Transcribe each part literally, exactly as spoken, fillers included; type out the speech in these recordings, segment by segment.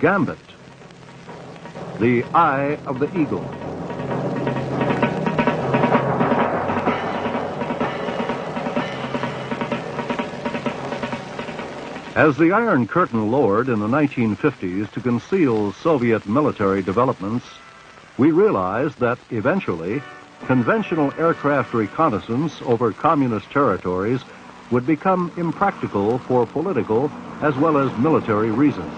Gambit, the Eye of the Eagle. As the Iron Curtain lowered in the nineteen fifties to conceal Soviet military developments, we realized that eventually conventional aircraft reconnaissance over communist territories would become impractical for political as well as military reasons.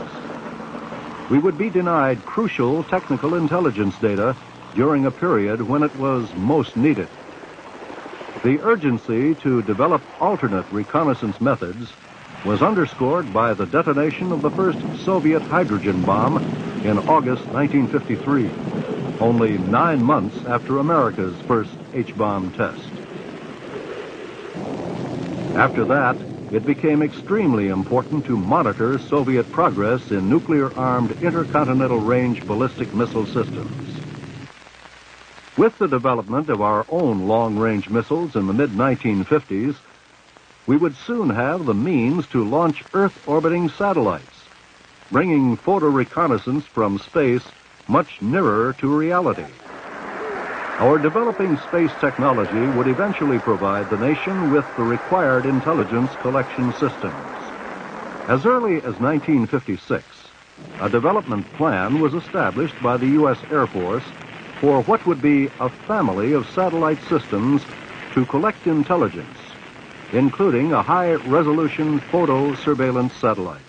We would be denied crucial technical intelligence data during a period when it was most needed. The urgency to develop alternate reconnaissance methods was underscored by the detonation of the first Soviet hydrogen bomb in August nineteen fifty-three, only nine months after America's first H bomb test. After that, it became extremely important to monitor Soviet progress in nuclear-armed intercontinental range ballistic missile systems. With the development of our own long-range missiles in the mid nineteen fifties, we would soon have the means to launch Earth-orbiting satellites, bringing photo-reconnaissance from space much nearer to reality. Our developing space technology would eventually provide the nation with the required intelligence collection systems. As early as nineteen fifty-six, a development plan was established by the U S Air Force for what would be a family of satellite systems to collect intelligence, including a high-resolution photo surveillance satellite.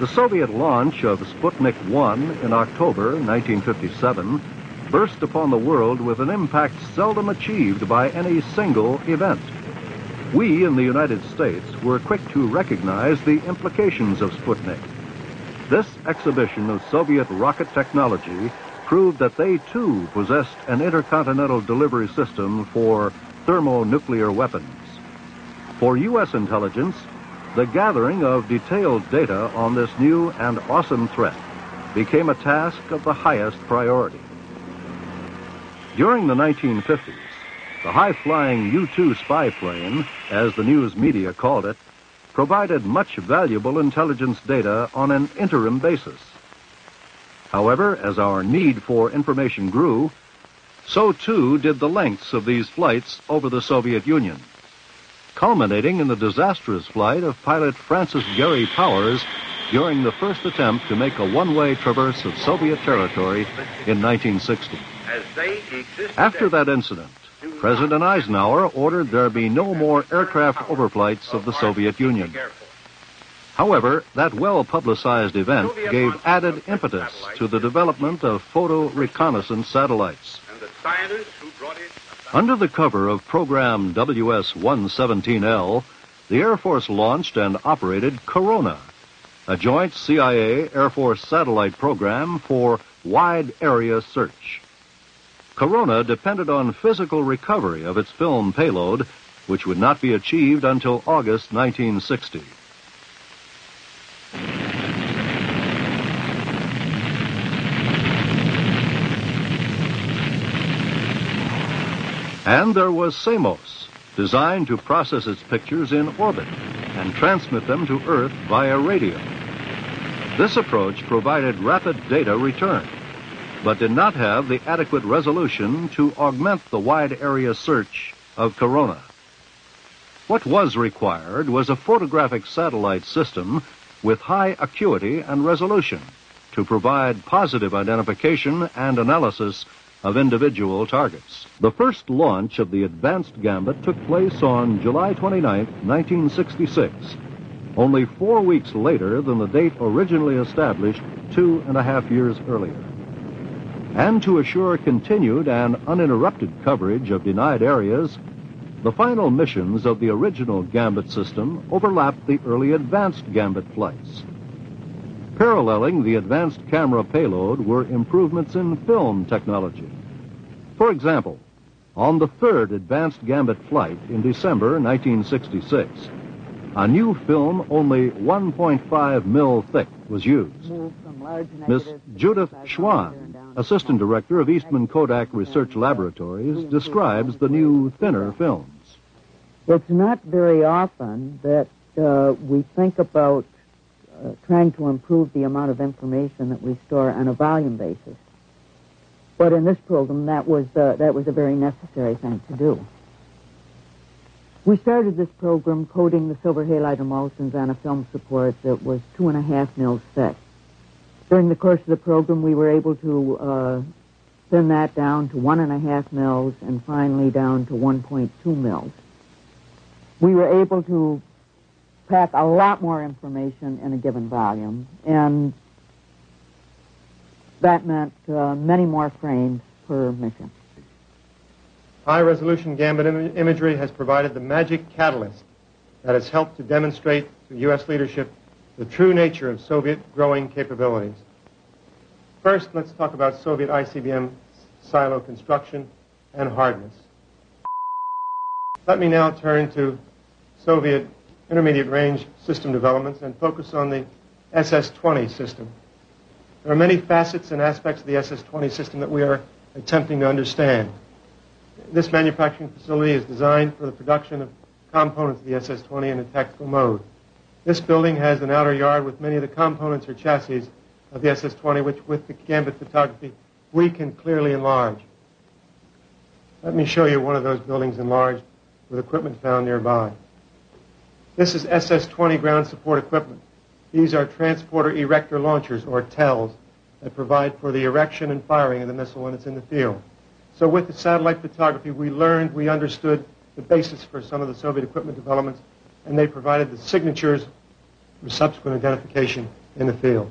The Soviet launch of Sputnik one in October nineteen fifty-seven burst upon the world with an impact seldom achieved by any single event. We in the United States were quick to recognize the implications of Sputnik. This exhibition of Soviet rocket technology proved that they too possessed an intercontinental delivery system for thermonuclear weapons. For U S intelligence, the gathering of detailed data on this new and awesome threat became a task of the highest priority. During the nineteen fifties, the high-flying U two spy plane, as the news media called it, provided much valuable intelligence data on an interim basis. However, as our need for information grew, so too did the lengths of these flights over the Soviet Union, culminating in the disastrous flight of pilot Francis Gary Powers during the first attempt to make a one-way traverse of Soviet territory in nineteen sixty. After that incident, President Eisenhower ordered there be no more aircraft overflights of the Soviet Union. However, that well-publicized event gave added impetus to the development of photo reconnaissance satellites. Under the cover of program W S one seventeen L, the Air Force launched and operated Corona, a joint C I A Air Force satellite program for wide area search. Corona depended on physical recovery of its film payload, which would not be achieved until August nineteen sixty. And there was Samos, designed to process its pictures in orbit and transmit them to Earth via radio. This approach provided rapid data return, but did not have the adequate resolution to augment the wide area search of Corona. What was required was a photographic satellite system with high acuity and resolution to provide positive identification and analysis of individual targets. The first launch of the advanced Gambit took place on July twenty-ninth, nineteen sixty-six, only four weeks later than the date originally established two and a half years earlier. And to assure continued and uninterrupted coverage of denied areas, the final missions of the original Gambit system overlapped the early advanced Gambit flights. Paralleling the advanced camera payload were improvements in film technology. For example, on the third advanced Gambit flight in December nineteen sixty-six, a new film only one point five mil thick was used. Miss Judith Schwann, Assistant Director of Eastman Kodak Research Laboratories, describes the new thinner films. It's not very often that uh, we think about uh, trying to improve the amount of information that we store on a volume basis. But in this program, that was, uh, that was a very necessary thing to do. We started this program coating the silver halide emulsions on a film support that was two and a half mils thick. During the course of the program, we were able to uh, thin that down to one and a half mils and finally down to one point two mils. We were able to pack a lot more information in a given volume, and that meant uh, many more frames per mission. High-resolution Gambit im- imagery has provided the magic catalyst that has helped to demonstrate to U S leadership the true nature of Soviet growing capabilities. First, let's talk about Soviet I C B M silo construction and hardness. Let me now turn to Soviet intermediate-range system developments and focus on the S S twenty system. There are many facets and aspects of the S S twenty system that we are attempting to understand. This manufacturing facility is designed for the production of components of the S S twenty in a tactical mode. This building has an outer yard with many of the components or chassis of the S S twenty, which with the Gambit photography, we can clearly enlarge. Let me show you one of those buildings enlarged with equipment found nearby. This is S S twenty ground support equipment. These are transporter erector launchers, or T E Ls, that provide for the erection and firing of the missile when it's in the field. So with the satellite photography, we learned, we understood the basis for some of the Soviet equipment developments, and they provided the signatures for subsequent identification in the field.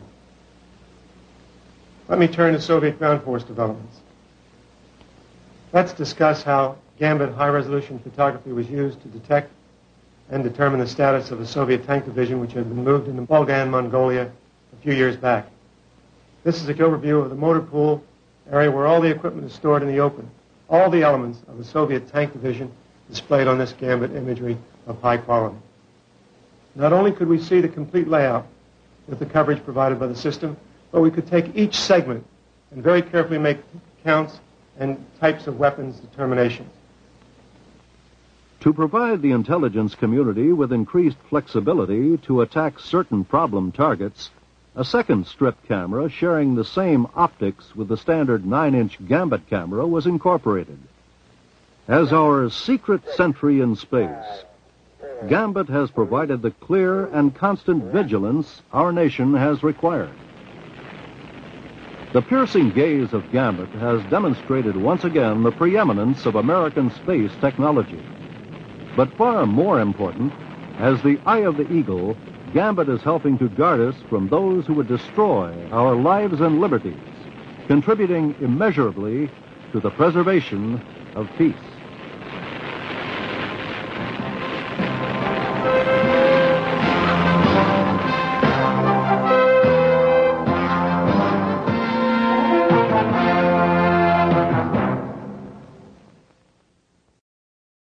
Let me turn to Soviet ground force developments. Let's discuss how Gambit high-resolution photography was used to detect and determine the status of a Soviet tank division which had been moved into Bulgan, Mongolia, a few years back. This is an overview of the motor pool area where all the equipment is stored in the open. All the elements of a Soviet tank division displayed on this Gambit imagery of high quality. Not only could we see the complete layout with the coverage provided by the system, but we could take each segment and very carefully make counts and types of weapons determinations. To provide the intelligence community with increased flexibility to attack certain problem targets, a second strip camera sharing the same optics with the standard nine inch Gambit camera was incorporated. As our secret sentry in space, Gambit has provided the clear and constant vigilance our nation has required. The piercing gaze of Gambit has demonstrated once again the preeminence of American space technology. But far more important, as the eye of the eagle, Gambit is helping to guard us from those who would destroy our lives and liberties, contributing immeasurably to the preservation of peace.